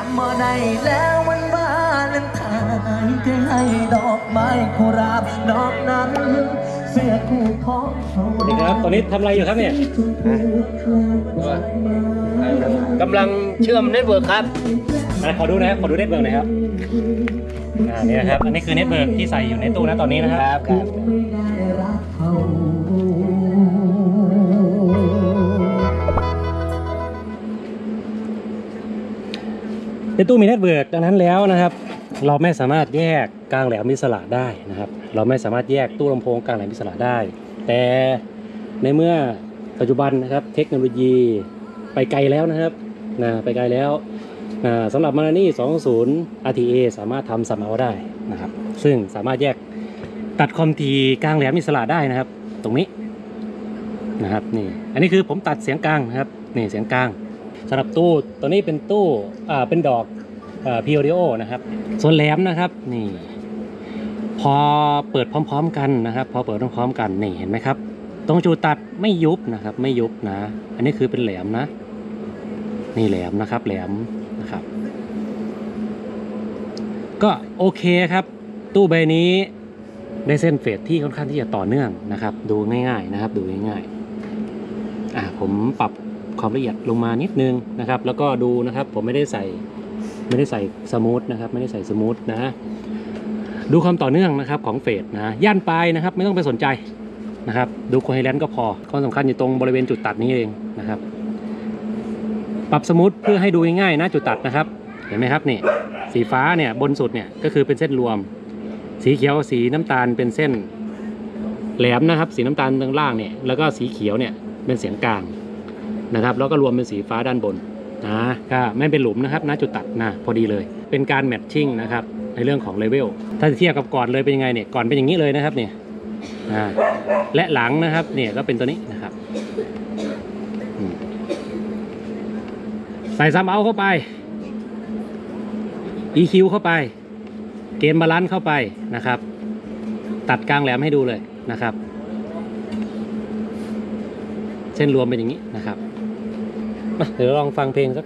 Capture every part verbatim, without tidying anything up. จำบ่ได้แล้ววันวาเลนไทน์ที่ให้ดอกไม้กุหลาบดอกนั้นเสื้อคู่ของเขาดีครับตอนนี้ทำอะไรอยู่ครับเนี่ยกำลังเชื่อมเน็ตเวิร์กครับขอดูนะครับขอดูเน็ตเวิร์กหน่อยครับนี่นะครับอันนี้คือเน็ตเวิร์กที่ใส่อยู่ในตู้นะตอนนี้นะครับในตู้มีเน็ตเวิร์กดังนั้นแล้วนะครับเราไม่สามารถแยกกลางแหลมมิสระได้นะครับเราไม่สามารถแยกตู้ลำโพงกลางแหลมมิสระได้แต่ในเมื่อปัจจุบันนะครับเทคโนโลยีไปไกลแล้วนะครับนะไปไกลแล้วนะสำหรับมานานี่ สองศูนย์ อาร์ ที เอ สามารถทำซัมเอาได้นะครับซึ่งสามารถแยกตัดความถี่กลางแหลมมิสระได้นะครับตรงนี้นะครับนี่อันนี้คือผมตัดเสียงกลางนะครับนี่เสียงกลางสำหรับตู้ตัวนี้เป็นตู้อ่าเป็นดอกพีออดิโอนะครับส่วนแหลมนะครับนี่พอเปิดพร้อมๆกันนะครับพอเปิดพร้อมๆกันนี่เห็นไหมครับตรงจูตัดไม่ยุบนะครับไม่ยุบนะอันนี้คือเป็นแหลมนะนี่แหลมนะครับแหลมนะครับก็โอเคครับตู้ใบนี้ได้เส้นเฟสที่ค่อนข้างที่จะต่อเนื่องนะครับดูง่ายๆนะครับดูง่ายๆอ่าผมปรับความละเอียดลงมานิดนึงนะครับแล้วก็ดูนะครับผมไม่ได้ใส่ไม่ได้ใส่สมูทนะครับไม่ได้ใส่สมูทนะดูความต่อเนื่องนะครับของเฟสนะย่านปลายนะครับไม่ต้องไปสนใจนะครับดูโคเฮเรนซ์ก็พอความสำคัญอยู่ตรงบริเวณจุดตัดนี้เองนะครับปรับสมูทเพื่อให้ดูง่ายๆนะจุดตัดนะครับเห็นไหมครับนี่สีฟ้าเนี่ยบนสุดเนี่ยก็คือเป็นเส้นรวมสีเขียวสีน้ำตาลเป็นเส้นแหลมนะครับสีน้ำตาลตรงล่างเนี่ยแล้วก็สีเขียวเนี่ยเป็นเสียงกลางนะครับแล้วก็รวมเป็นสีฟ้าด้านบนนะก็ไม่เป็นหลุมนะครับนะจุดตัดนะพอดีเลยเป็นการแมทชิ่งนะครับในเรื่องของเลเวลถ้าเทียบกับก่อนเลยเป็นยังไงเนี่ยก่อนเป็นอย่างนี้เลยนะครับเนี่ยและหลังนะครับเนี่ยก็เป็นตัวนี้นะครับใส่ซัมเอาเข้าไป อี คิว เข้าไปเกณฑ์บาลานซ์เข้าไปนะครับตัดกลางแหลมให้ดูเลยนะครับเส้นรวมเป็นอย่างนี้นะครับเดี๋ยวลองฟังเพลงสัก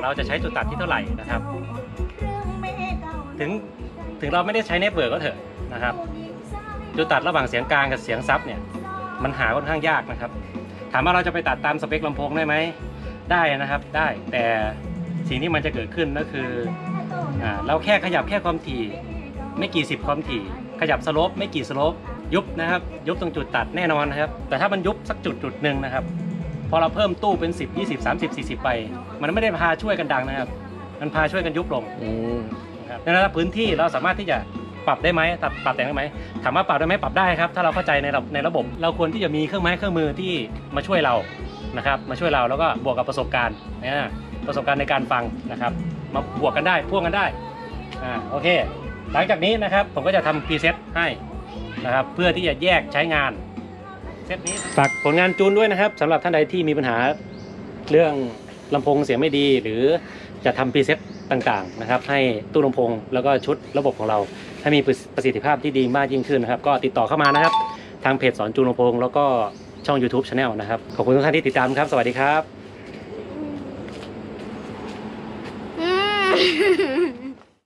เราจะใช้จุดตัดที่เท่าไหร่นะครับถึงถึงเราไม่ได้ใช้เน็ตเวิร์กก็เถอะนะครับจุดตัดระหว่างเสียงกลางกับเสียงซับเนี่ยมันหาค่อนข้างยากนะครับถามว่าเราจะไปตัดตามสเปคลำโพงได้ไหมได้นะครับได้แต่สิ่งที่มันจะเกิดขึ้นก็คืออ่าเราแค่ขยับแค่ความถี่ไม่กี่สิบความถี่ขยับสโลปไม่กี่สโลปยุบนะครับยุบตรงจุดตัดแน่นอนนะครับแต่ถ้ามันยุบสักจุดจุดหนึ่งนะครับพอเราเพิ่มตู้เป็นสิบ ยี่สิบ สามสิบ สี่สิบไปมันไม่ได้พาช่วยกันดังนะครับมันพาช่วยกันยุบลงในระดับพื้นที่เราสามารถที่จะปรับได้ไหมปรับแต่งได้ไหมถามว่าปรับได้ไหมปรับได้ครับถ้าเราเข้าใจในระบบในระบบเราควรที่จะมีเครื่องไม้เครื่องมือที่มาช่วยเรานะครับมาช่วยเราแล้วก็บวกกับประสบการณ์นะประสบการณ์ในการฟังนะครับมาบวกกันได้พ่วงกันได้อ่าโอเคหลังจากนี้นะครับผมก็จะทำพรีเซ็ตให้นะครับเพื่อที่จะแยกใช้งานเซตนี้ฝากผลงานจูนด้วยนะครับสำหรับท่านใดที่มีปัญหาเรื่องลำโพงเสียงไม่ดีหรือจะทำพรีเซ็ตต่างๆนะครับให้ตู้ลำโพงแล้วก็ชุดระบบของเราให้มีประสิทธิภาพที่ดีมากยิ่งขึ้นนะครับก็ติดต่อเข้ามานะครับทางเพจสอนจูนลำโพงแล้วก็ช่อง YouTube Channel นะครับขอบคุณทุกท่านที่ติดตามครับสวัสดีครับ